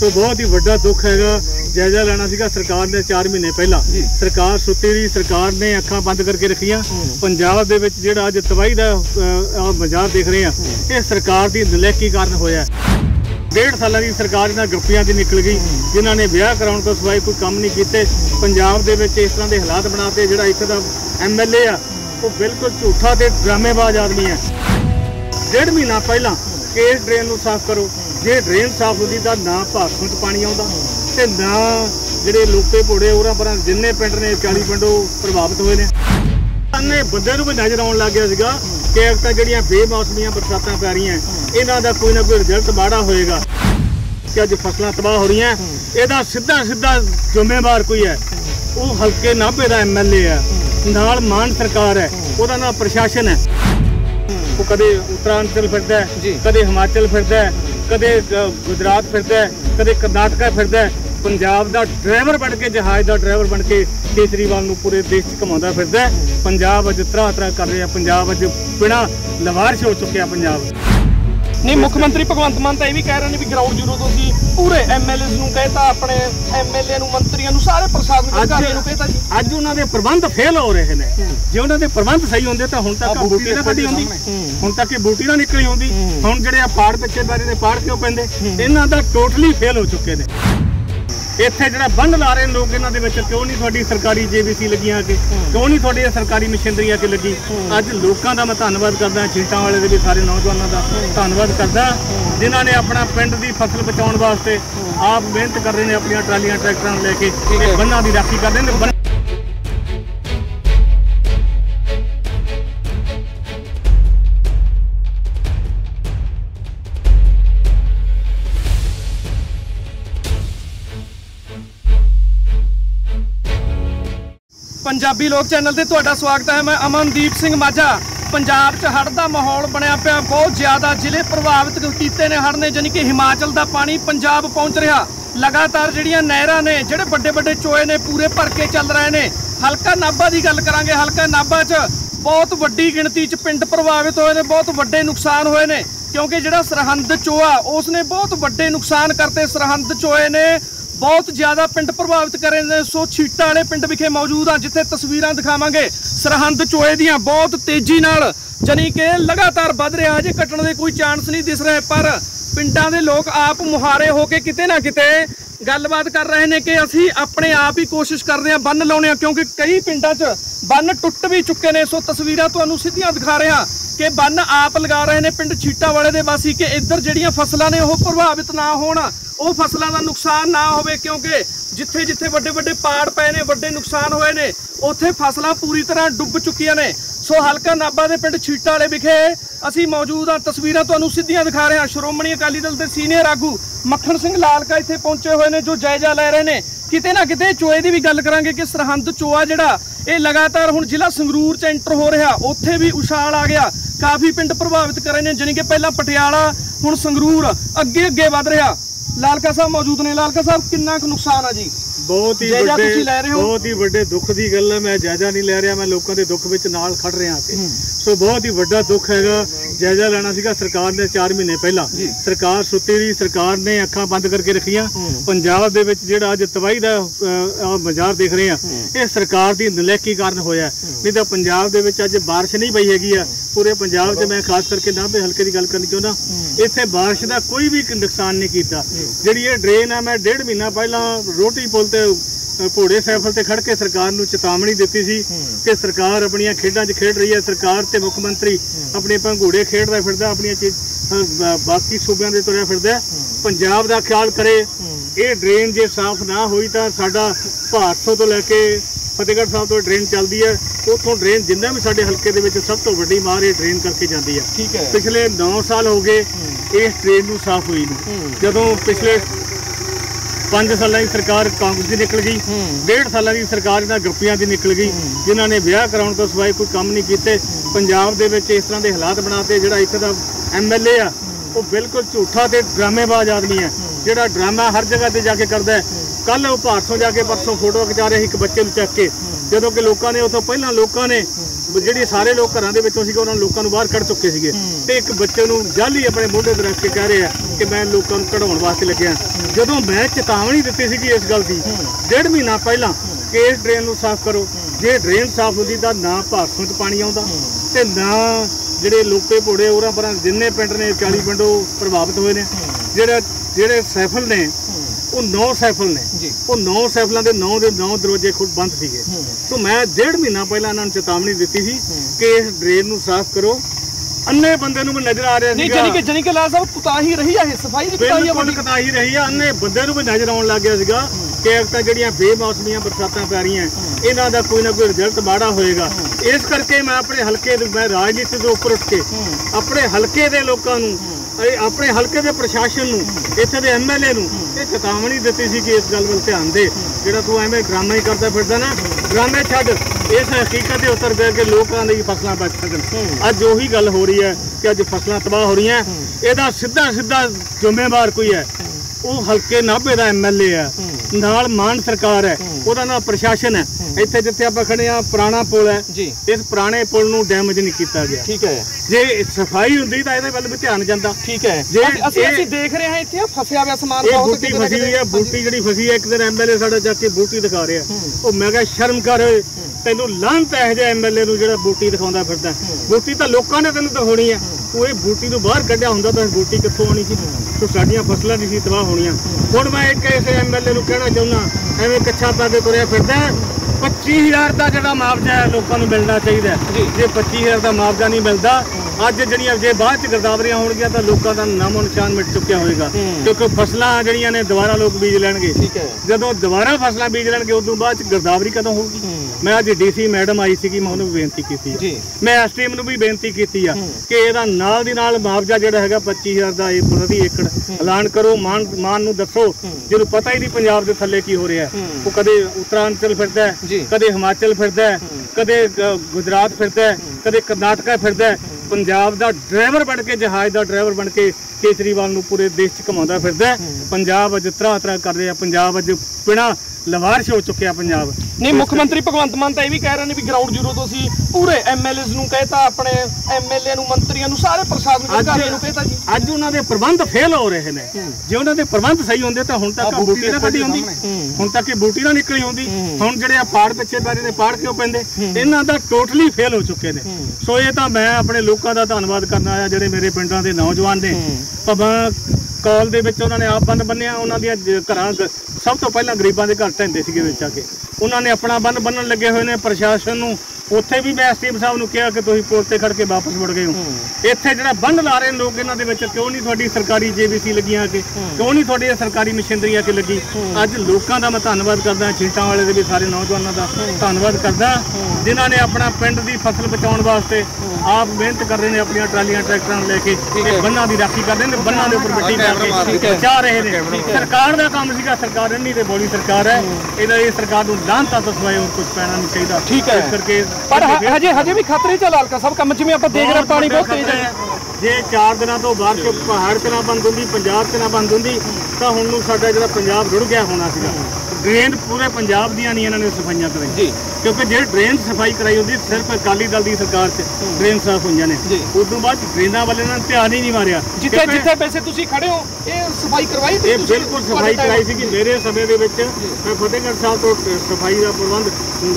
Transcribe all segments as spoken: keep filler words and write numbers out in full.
सो बहुत ही वड्डा दुख हैगा। जायजा लेना सीगा सरकार ने चार महीने पहला सरकार सुती रही, सरकार ने अखां बंद करके रखियां। पंजाब दे विच जिहड़ा अज तबाही दा बाजार देख रहे हैं, ये सरकार दी नलैकी कारण होया। डेढ़ साल की सरकार इन्हां गप्पियां दी निकल गई, जिन्हां ने विआह कराउण तो सिवाय कोई काम नहीं कीते। पंजाब दे विच इस तरह के हालात बनाते। जिहड़ा इत्थे दा एम एल ए आ वो बिल्कुल झूठा ते ड्रामेबाज आदमी है। डेढ़ महीना पहला केस ड्रेन को साफ करो, जे ड्रेन साफ होती तो ना भाखों च पानी आता तो ना जोड़े लोके भोड़े उरा पर जिन्ने पिंड ने चाली पिंडों प्रभावित हुए हैं। बंदे भी नजर आने लग गया कि अब तक जो बेमौसमिया बरसात पै रही हैं, इन्हों का कोई ना कोई रिजल्ट माड़ा होएगा कि अज फसलां तबाह हो रही हैं। यदा सीधा सीधा जिम्मेवार कोई है, वो हल्के नाभे का एम एल ए है, नाल मान सरकार है, वह ना प्रशासन है। वो कदे उत्तरांचल फिरदा है, कदे हिमाचल फिरदा है, कदे गुजरात फिरदा है, कदे कर्नाटका फिरदा है। पंजाब दा ड्राइवर बन के, जहाज दा ड्राइवर बन के केजरीवाल नूं पूरे देश च घुमाउंदा फिरदा है। पंजाब अज तराह तराह कर रहा, पंजाब अज बिना लवारिश हो चुक्या। पंजाब नहीं, मुख्यमंत्री भगवंत मान तो यह भी कह रहे हैं भी ग्राउंड जीरो तो जी पूरे एम एल ए कहता, अपने एम एल ए मंत्रियों सारे प्रशासन कहता जी। अज उन्होंने प्रबंध फेल हो रहे हैं। जो उन्होंने प्रबंध सही होंगे तो हम तक बूटी ना कटी आती, हम तक बूटी ना निकली आती। हम जो पहाड़ पिछले बारे पहाड़ क्यों पेंदे, इन्हों का टोटली फेल हो चुके हैं। इतने जो बंद ला रहे लोग, इन्होंने क्यों नहीं थोड़ी सरकारी जे बी सी लगी आके, क्यों नहीं थोड़ी सरकारी मशीनरी आके लगी। अज लोगों का मैं धन्नवाद करदा, छीटां वाले भी सारे नौजवानों का धन्नवाद करदा, जिन्हों ने अपना पिंड की फसल बचाने वास्ते आप मेहनत कर रहे हैं, अपन ट्रालियां ट्रैक्टरां लैके बन्ना की राखी कर रहे हैं। पंजाबी लोक चैनल से तुहाडा स्वागत है। मैं अमनदीप सिंह माझा। पंजाब च हड़ का माहौल बनया पाया, बहुत ज़्यादा जिले प्रभावित किए ने हड़ ने। जानी कि हिमाचल का पानी पंजाब पहुँच रहा। लगातार जिहड़ियां नहरां ने, जिहड़े बड़े बड़े चोए ने, पूरे भर के चल रहे हैं। हलका नाभा की गल करांगे। हलका नाभा च बहुत वड्डी गिणती च पिंड प्रभावित होए ने, बहुत वड्डे नुकसान होए ने, क्योंकि जिहड़ा सरहंद चोआ उसने बहुत वड्डे नुकसान करते। सरहंद चोए ने बहुत ज़्यादा पिंड प्रभावित करे ने। सो छीटा वाले पिंड विखे मौजूद हाँ, जिथे तस्वीरां दिखावांगे सरहंद चोए दियां। बहुत तेजी नाल जानी कि लगातार वध रहा, हजे कटण दे कोई चांस नहीं दिस रहे, पर पिंडां दे लोक आप मुहारे होके किते ना किते गलबात कर रहे हैं कि असीं अपने आप ही कोशिश कर रहे हैं बंन लाउने आ, क्योंकि कई पिंडां च बंन टुट भी चुके हैं। सो तस्वीरां तुहानूं सीधियां दिखा रहे हैं कि बंन आप लगा रहे हैं पिंड छीटा वाले दे वासी, कि इधर जिहड़ियां फसलां ने वह प्रभावित ना होण, ਉਹ फसलों का नुकसान ना हो, क्योंकि जिथे जिथे ਵੱਡੇ ਵੱਡੇ ਪਾੜ ਪਏ ਨੇ, ਵੱਡੇ नुकसान ਹੋਏ ਨੇ, ਉੱਥੇ ਫਸਲਾਂ पूरी तरह डुब चुकिया ने। सो हलका नाभा के पिंड छीटा वाले विखे ਅਸੀਂ मौजूद हाँ। तस्वीरां ਤੁਹਾਨੂੰ सीधियां दिखा रहे हैं। श्रोमणी अकाली दल के सीनियर आगू मक्खण सिंह लालका ਇੱਥੇ पहुंचे हुए हैं, जो जायजा लै रहे हैं। ਕਿਤੇ ਨਾ ਕਿਤੇ ਚੋਏ ਦੀ भी गल करांगे कि सरहंद चोआ ਜਿਹੜਾ ਇਹ लगातार ਹੁਣ ਜ਼ਿਲ੍ਹਾ ਸੰਗਰੂਰ ਚ ਐਂਟਰ हो रहा, ਉੱਥੇ भी उछाल आ गया। काफ़ी पिंड प्रभावित करे ने, ਜਾਣੀ कि ਪਹਿਲਾਂ ਪਟਿਆਲਾ ਹੁਣ ਸੰਗਰੂਰ, ਅੱਗੇ ਅੱਗੇ ਵਧ ਰਿਹਾ। लालका साहब मौजूद ने। लालका साहब कितना नुकसान है जी? बहुत ही बहुत ही बड़े दुख की गल है। मैं जायजा नहीं लै रहा, मैं लोगों के दुख विच नाल खड़ रहा। सो बहुत ही बड़ा दुख हैगा। जायजा लेना सीगा सरकार ने चार महीने पहला सरकार सुती रही, सरकार ने अखां बंद करके रखियां। पंजाब दे विच जिहड़ा अज तबाही दा बाजार देख रहे हैं, ये सरकार दी नलैकी कारण होया। नहीं तो पंजाब दे विच अज बारिश नहीं पई हैगी आ, पूरे पंजाब च मैं खास करके नाभे हल्के की गल करनी चाहता, इत्थे बारिश का कोई भी नुकसान नहीं किया। जिहड़ी ये ड्रेन है, मैं डेढ़ महीना पहला रोटी पुल ते घोड़े सैफल से खड़ के सरकार नूं चेतावनी दी सी कि सरकार अपनियां खेडां च खेड रही है। सरकार ते मुख्यमंत्री अपने भंगूड़े खेडदा फिरदा, अपनियां बाकी सूबे दे तुरिया फिरदा। पंजाब दा ख्याल करे। ये ड्रेन जे साफ ना हुई तो साडा भारतों तो लैके फतेहगढ़ साहब तो ड्रेन चलती है, उतों ड्रेन जिन्ना भी साडे हलके दे विच सब तो वड्डी मार ये ड्रेन करके जाती है। पिछले नौ साल हो गए इस ड्रेन नूं साफ हुई नूं, जदों पिछले पांच साल की सरकार कांग्रेस की निकल गई, डेढ़ साल की सरकार इन्होंने गप्पियां की निकल गई, जिन्हों ने विआह कराउण तो सिवाय कोई काम नहीं किए। पंजाब दे विच इस तरह के हालात बनाते। जिहड़ा इत्थे दा एम एल ए आ वो बिल्कुल झूठा ते ड्रामेबाज आदमी है, जिहड़ा ड्रामा हर जगह पर जाके करता है। कल वो भारतों जाके परसों फोटो खिचा रहे एक बच्चे नूं चक के, जदों कि लोगों ने उतों पहलां लोगों ने ਜਿਹੜੇ ਸਾਰੇ ਲੋਕ ਘਰਾਂ ਦੇ ਵਿੱਚੋਂ ਸੀਗੇ ਉਹਨਾਂ ਨੂੰ ਲੋਕਾਂ ਨੂੰ ਬਾਹਰ ਕੱਢ ਚੁੱਕੇ ਸੀਗੇ ਤੇ ਇੱਕ ਬੱਚੇ ਨੂੰ ਜਾਲੀ ਆਪਣੇ ਮੋਢੇ ਤੇ ਰੱਖ ਕੇ ਕਹਿ ਰਿਹਾ ਕਿ ਮੈਂ ਲੋਕਾਂ ਨੂੰ ਕਢਾਉਣ ਵਾਸਤੇ ਲੱਗਿਆ। ਜਦੋਂ ਮੈਂ ਚੇਤਾਵਨੀ ਦਿੱਤੀ ਸੀਗੀ ਇਸ ਗੱਲ ਦੀ ਡੇਢ ਮਹੀਨਾ ਪਹਿਲਾਂ ਕਿ ਇਸ ਡਰੇਨ ਨੂੰ ਸਾਫ਼ ਕਰੋ, ਜੇ ਡਰੇਨ ਸਾਫ਼ ਹੁੰਦੀ ਤਾਂ ਨਾ ਭਾਰਸੋਂ 'ਚ ਪਾਣੀ ਆਉਂਦਾ ਤੇ ਨਾ ਜਿਹੜੇ ਲੋਪੇ ਭੋੜੇ ਉਹਨਾਂ ਪਰਾਂ ਜਿੰਨੇ ਪਿੰਡ ਨੇ ਚਾਲੀ ਪਿੰਡ ਉਹ ਪ੍ਰਭਾਵਿਤ ਹੋਏ ਨੇ। ਜਿਹੜੇ ਜਿਹੜੇ ਸੈਫਲ ਨੇ वो नौ सैफल ने वो नौ सैफलों के नौ के नौ दरवाजे खुद बंद थे। तो मैं डेढ़ महीना पहले इन्होंने चेतावनी दी थी कि इस ड्रेन साफ करो। अन्ने बंदे मैं नजर आ रहा है जनी के लाल साहब कुताही रही है, सफाई बिल्कुल कुताही रही है। अन्ने बंदे भी नजर आने लग गया कि अब जो बेमौसमियां बरसात पै रही हैं इन्हों का कोई ना कोई रिजल्ट माड़ा होएगा। इस करके मैं अपने हल्के मैं राजनीति के उपर उठ के अपने हल्के के लोगों अपने हल्के के प्रशासन इत्थे दे एम एल ए ये चेतावनी दी सी कि इस गल वाल ध्यान दे, जो तू एवें ड्रामा ही करता फिरदा ना ड्रामे छड्ड इस हकीकत से उतर गया कि लोगों की फसलां बच सकन। अज उही गल हो रही है कि अज फसलां तबाह हो रही हैं। इहदा सीधा सीधा जिम्मेवार कोई है वो हल्के नाभे का एम एल ए है, नाल मान सरकार है, ਉਹਦਾ ਨਾ ਪ੍ਰਸ਼ਾਸਨ ਹੈ। ਇੱਥੇ ਜਿੱਥੇ ਆਪਾਂ ਖੜੇ ਆ ਪੁਰਾਣਾ ਪੁਲ ਹੈ, ਇਸ ਪੁਰਾਣੇ ਪੁਲ ਨੂੰ ਡੈਮੇਜ ਨਹੀਂ ਕੀਤਾ ਗਿਆ। ਠੀਕ ਹੈ, ਜੇ ਸਫਾਈ ਹੁੰਦੀ ਤਾਂ ਇਹਦੇ ਵੱਲ ਵੀ ਧਿਆਨ ਜਾਂਦਾ। ਠੀਕ ਹੈ, ਅਸੀਂ ਅਸੀਂ ਦੇਖ ਰਹੇ ਹਾਂ ਇੱਥੇ ਫਸਿਆ ਹੋਇਆ ਸਮਾਨ ਬਹੁਤ ਕਿਤੇ ਫਸੀ ਹੋਈ ਹੈ। ਬੂਟੀ ਜਿਹੜੀ ਫਸੀ ਹੈ, ਇੱਕ ਦਿਨ ਐਮਐਲਏ ਸਾਡਾ ਜਾ ਕੇ ਬੂਟੀ ਦਿਖਾ ਰਿਹਾ, ਉਹ ਮੈਂ ਕਿਹਾ ਸ਼ਰਮ ਕਰ ਤੈਨੂੰ ਲਾਂਤ ਇਹ ਜਿਹਾ ਐਮਐਲਏ ਨੂੰ ਜਿਹੜਾ ਬੂਟੀ ਦਿਖਾਉਂਦਾ ਫਿਰਦਾ। ਬੂਟੀ ਤਾਂ ਲੋਕਾਂ ਨੇ ਤੈਨੂੰ ਦਿਖਾਉਣੀ ਹੈ, ਉਹ ਇਹ ਬੂਟੀ ਤੋਂ ਬਾਹਰ ਕੱਢਿਆ ਹੁੰਦਾ ਤਾਂ ਬੂਟੀ ਕਿੱਥੋਂ ਆਉਣੀ ਸੀ? तो साड़ियाँ फसलों की ही तबाह होनी। हूँ मैं एक इस एम एल ए कहना चाहना एवं कच्छा पा के तुरया फिरदा पच्ची हज़ार का जो मुआवजा है लोगों को मिलना चाहिए। जो पच्ची हज़ार का मुआवजा नहीं मिलता अज जो जे बाद गिरदावरियां होगी तो लोगों का नामो निशान मिट चुका होएगा, क्योंकि फसलों जड़ियां ने दोबारा लोग बीज लैणगे। जो दोबारा फसलों बीज लैणगे उदों बाद गिरदावरी कदों होगी। मैं अज डी सी मैडम आई सी मैं उन्होंने बेनती की, मैं एस टी एम भी बेनती की है कि यदा नाल दी नाल मुआवजा जोड़ा है पच्ची हज़ार का प्रति एकड़ ऐलान करो। मान मान नूं दसो जिन्हों पता ही नहीं पंजाब के थले की हो रहा है। वो कदे उत्तरांचल फिरदा है, कदे हिमाचल फिरदा है, कदे गुजरात फिरदा है, कदे करनाटका फिरदा है। पंजाब का ड्राइवर बन के जहाज का ड्राइवर बन के केजरीवाल नूं पूरे देश च घुमाउंदा फिरदा है। पंजाब अज तरह तरह कर रहा है, पंजाब अज पिणा लवारश हो चुके। पंजाब नहीं मुख्यमंत्री भगवंत मान तो यह भी कह रहे हैं भी ग्राउंड जीरो तो असीं पूरे एम एल एज़ नूं कहता, अपने एम एल ए नूं मंत्रियां नूं सारे प्रशासन अधिकारियां नूं कहता जी। अज उन्हां दे प्रबंध फेल हो रहे हैं। जे उन्हां दे प्रबंध सही होंदे तां हुण तक बूटी ना कढी हुंदी, हुण तक बूटी ना निकली हुंदी। हुण जिहड़े पाड़ पिछे बारे ने पाड़ क्यों पैंदे, इन्हां दा टोटली फेल हो चुके ने। सो ये तां मैं अपने लोकां दा धन्नवाद करना आया जिहड़े मेरे पिंडां दे नौजवान ने। भावां कॉल दे विच उन्हां ने आप बंद बन्निया, उन्हां दियां घरां सब तो पहला गरीबों के घर ढहते थे विच आके उन्होंने अपना बंद बनन लगे हुए हैं। प्रशासन उत्थे भी मैं एस डी एम साहब ने कहा कि तुम पुल से खड़ के वापस मुड़ गए हो। इत्थे जो बंद ला रहे लोग इन्हों के क्यों नहीं थोड़ी सरकारी जे बी सी लगी आके, क्यों नहीं थोड़ी सरकारी मशीनरी आके लगी। अज लोगों का मैं धन्नवाद करदा, छिंटा वाले के भी सारे नौजवानों का धन्नवाद करदा जिन्हों ने अपना पिंड की फसल बचाने वास्ते आप मेहनत कर रहे हैं, अपनी ट्रालियां ट्रैक्टर लेके बन्ना की राखी कर रहे हैं, बन्ना के उपर मिट्टी करके बचा रहे हैं। सरकार का काम सीगा, सरकार नहीं तो बौली सरकार है, ये सरकार को लांता तो सिवाय और कुछ पैना नहीं चाहिए। ठीक है, इस करके पर हजे हजे भी खतरे च लालका साहब कम जिवें आपां देख रहे पानी बहुत तेज है। जे चार दिनों तो बारिश पहाड़ से ना बंद होंगी, पंजाब से ना बंद होंगी तो हुण नूं साडा जिहड़ा पंजाब रुड़ गया होना सीगा। ड्रेन पूरे पंजाब दियां नहीं इन्होंने सफाइयां कराई, क्योंकि जो ड्रेन सफाई कराई होंगी सिर्फ अकाली दल की सरकार से ड्रेन साफ हुई ने। उस बाद ड्रेना वाले ने ध्यान ही नहीं मारिया। जिथे जिथे पैसे तुसी खड़े हो ये सफाई करवाई, ये बिल्कुल सफाई कराई थी। मेरे समय के मैं फतेहगढ़ साहब तो सफाई का प्रबंध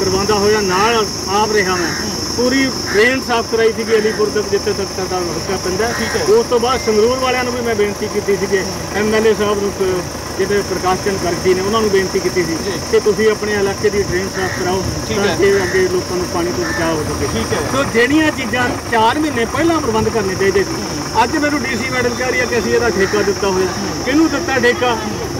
करवाता हुआ नाल आप रहा, मैं पूरी ड्रेन साफ कराई थी अलीपुर तक जिथे तक साडा हल्का पैंदा। उस तो बाद संगरूर वालियां नूं भी मैं बेनती की सी कि एम एल ए साहब नूं जिहड़े प्रकाश चंद गर्गी ने उन्होंने बेनती की कि तुसीं अपने इलाके की ड्रेन साफ कराओ ताकि अगे लोगों को पानी तो बचाव हो सके। ठीक है, तो जिहड़ियां चीज़ां चार महीने पहला प्रबंध करने चाहिए सी। अज मैं डी सी मैडम कह रही है कि असीं इहदा ठेका दिता होया, किहनूं दिता ठेका,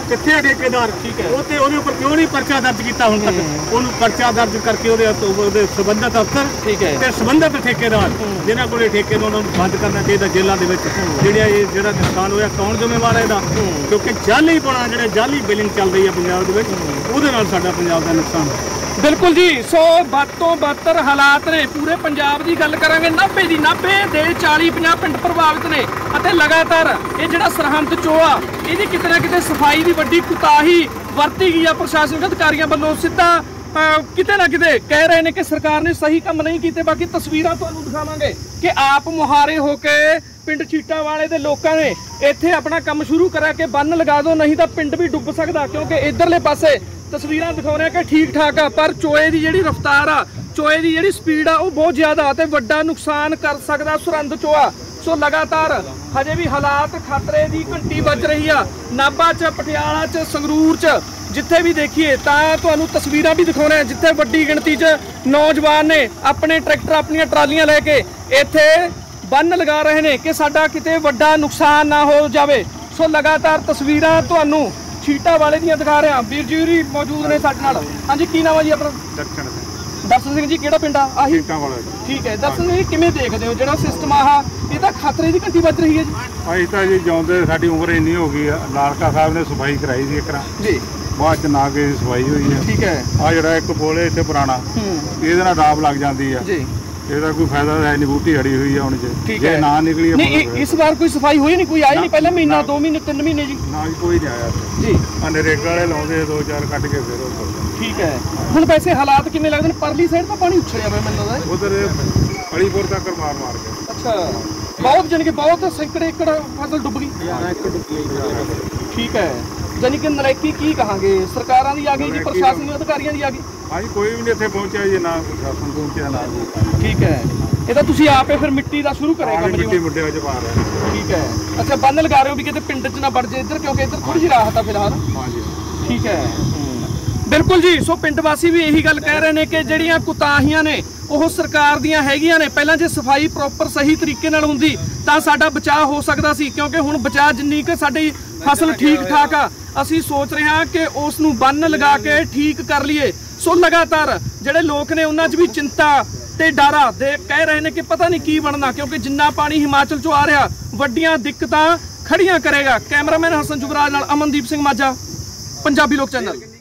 कित्थे ठेकेदार? ठीक है, उहते उहदे उपर क्यों नहीं परचा दर्ज किया हुण तक? उहनूं परचा दर्ज करके उहदे संबंधित अफसर ठीक है ते संबंधित ठेकेदार जिन्होंने को ठेके में उन्होंने बंद करना चाहिए। जेलों के जोड़ा ये जो नुकसान होया कौन जिम्मेवार है इसका? क्योंकि जाली पाना जो जाली बिलिंग चल रही है पंजाब के, साडा पंजाब का नुकसान है। बिल्कुल जी, सो बद तो बदतर हालात ने पूरे पंजाब की गल करांगे। नाभे की नाभे के चाली पचास पिंड प्रभावित ने और लगातार ये जो सरहद चोआ ये कितने ना कितने सफाई की वड्डी कुताही वरती गई है प्रशासनिक अधिकारियों वालों। सीधा किते ना किते कह रहे हैं कि सरकार ने सही काम नहीं किए। बाकी तस्वीर तुहानू दिखावांगे कि आप मुहारे होके पिंड चीटा वाले दे लोगों ने इत्थे अपना काम शुरू करा के बन लगा दो नहीं तो पिंड भी डुब सकता, क्योंकि इधरले पासे तस्वीर दिखा रहे हैं कि ठीक ठाक आ पर चोए की जी रफ्तार आ, चोए की जी स्पीड आ बहुत ज़्यादा ते वड्डा नुकसान कर सकता सुरंध चोआ। सो लगातार हजे भी हालात खतरे की घंटी बज रही आ। नाभा च, पटियाला च, संगरूर च जिथे भी देखिए तो तस्वीर भी दिखाने जिथे वड्डी गिणती च नौजवान ने अपने ट्रैक्टर अपनिया ट्रालियां लैके इत्थे बंन लगा रहे हैं कि साडा किते वड्डा नुकसान ना हो जाए। सो लगातार तस्वीर तो छीटा वाले दियां दिखा रहे हैं। वीर जी मौजूद ने साडे नाल। हाँ जी की नाम है जी अपना? दर्शन सिंह जी केड़ा पिंड आ? ठीक है दर्शन सिंह जी किमें देखते हो जो सिस्टम आ ਇਹਦਾ ਖਤਰੇ ਦੀ ਘੰਟੀ ਵੱਜ ਰਹੀ ਹੈ ਜੀ? ਅਸੀਂ ਤਾਂ ਜੀ ਜਿਉਂਦੇ ਸਾਡੀ ਉਮਰ ਇੰਨੀ ਹੋ ਗਈ ਆ। ਲਾਲਕਾ ਸਾਹਿਬ ਨੇ ਸਫਾਈ ਕਰਾਈ ਸੀ ਇੱਕ ਰਾਂ ਜੀ, ਬਾਅਦ ਚ ਨਾ ਕੇ ਸਫਾਈ ਹੋਈ ਹੈ। ਠੀਕ ਹੈ। ਆ ਜਿਹੜਾ ਇੱਕ ਪੁਲ ਇੱਥੇ ਪੁਰਾਣਾ ਇਹਦੇ ਨਾਲ ਡਾਬ ਲੱਗ ਜਾਂਦੀ ਆ ਜੀ, ਇਹਦਾ ਕੋਈ ਫਾਇਦਾ ਹੈ ਨਹੀਂ। ਬੂਟੀ ਹੜੀ ਹੋਈ ਆ ਹੁਣ ਜੇ ਜੇ ਨਾ ਨਿਕਲੀ ਨਹੀਂ। ਇਸ ਵਾਰ ਕੋਈ ਸਫਾਈ ਹੋਈ ਨਹੀਂ, ਕੋਈ ਆਈ ਨਹੀਂ ਪਹਿਲਾਂ ਮਹੀਨਾ ਦੋ ਮਹੀਨੇ ਤਿੰਨ ਮਹੀਨੇ ਜੀ ਨਾ ਕੋਈ ਨਹੀਂ ਆਇਆ ਜੀ। ਅਨਰੇਟਰ ਵਾਲੇ ਲਾਉਂਦੇ ਦੋ ਚਾਰ ਕੱਢ ਕੇ ਫਿਰ ਉਹ। ਠੀਕ ਹੈ। ਹੁਣ ਵੈਸੇ ਹਾਲਾਤ ਕਿਵੇਂ ਲੱਗਦੇ ਨੇ? ਪਰਲੀ ਸਾਈਡ ਤੋਂ ਪਾਣੀ ਉੱਛੜਿਆ ਹੋਇਆ ਮੈਨੂੰ ਲੱਗਦਾ ਉਧਰ ਅਲੀਪੁਰ ਤੱਕ ਮਾਰ ਮਾਰ ਕੇ। ਅੱਛਾ। बहुत जानी कि बहुत सैकड़े एकड़ फसल डुब गई। ठीक है। जानी कि नरेकी की कहेंगे सरकारों की आ गई जी, प्रशासनिक अधिकारियों की आ गई, कोई भी नहीं इतने पहुंचा जी ना प्रशासन पहुंचा ना। ठीक है। ये तो आप फिर मिट्टी का शुरू करेगा मिट्टी मुड्डे वच पा रहे हैं। ठीक है। अच्छा बंद लगा रहे हो भी कितने पिंड च ना बढ़ जाए इधर, क्योंकि इधर थोड़ी जी राहत है फिलहाल। हाँ जी ठीक है बिल्कुल जी। सो पिंड वासी भी यही गल कह रहे हैं कि जड़ियाँ कुताहियां ने ਉਹ सरकार ਦੀਆਂ ਹੈਗੀਆਂ ਨੇ। ਪਹਿਲਾਂ ਜੇ ਸਫਾਈ ਪ੍ਰੋਪਰ ਸਹੀ ਤਰੀਕੇ ਨਾਲ ਹੁੰਦੀ ਤਾਂ ਸਾਡਾ ਬਚਾਅ ਹੋ ਸਕਦਾ ਸੀ, ਕਿਉਂਕਿ ਹੁਣ ਬਚਾਅ ਜਿੰਨੀ ਕਿ ਸਾਡੀ ਫਸਲ ਠੀਕ ਠਾਕ ਆ ਅਸੀਂ ਸੋਚ ਰਹੇ ਹਾਂ ਕਿ ਉਸ ਨੂੰ ਬੰਨ ਲਗਾ ਕੇ ਠੀਕ ਕਰ ਲਈਏ। ਸੋ ਲਗਾਤਾਰ ਜਿਹੜੇ ਲੋਕ ਨੇ ਉਹਨਾਂ 'ਚ ਵੀ ਚਿੰਤਾ ਤੇ ਡਰ ਆ ਦੇ ਕਹਿ ਰਹੇ ਨੇ ਕਿ ਪਤਾ ਨਹੀਂ ਕੀ ਬਣਨਾ, ਕਿਉਂਕਿ ਜਿੰਨਾ ਪਾਣੀ ਹਿਮਾਚਲ 'ਚੋਂ ਆ ਰਿਹਾ ਵੱਡੀਆਂ ਦਿੱਕਤਾਂ ਖੜੀਆਂ ਕਰੇਗਾ। ਕੈਮਰਾਮੈਨ ਹਸਨ ਜੁਗਰਾਜ ਨਾਲ ਅਮਨਦੀਪ ਸਿੰਘ ਮਾਝਾ, ਪੰਜਾਬੀ ਲੋਕ ਚੈਨਲ।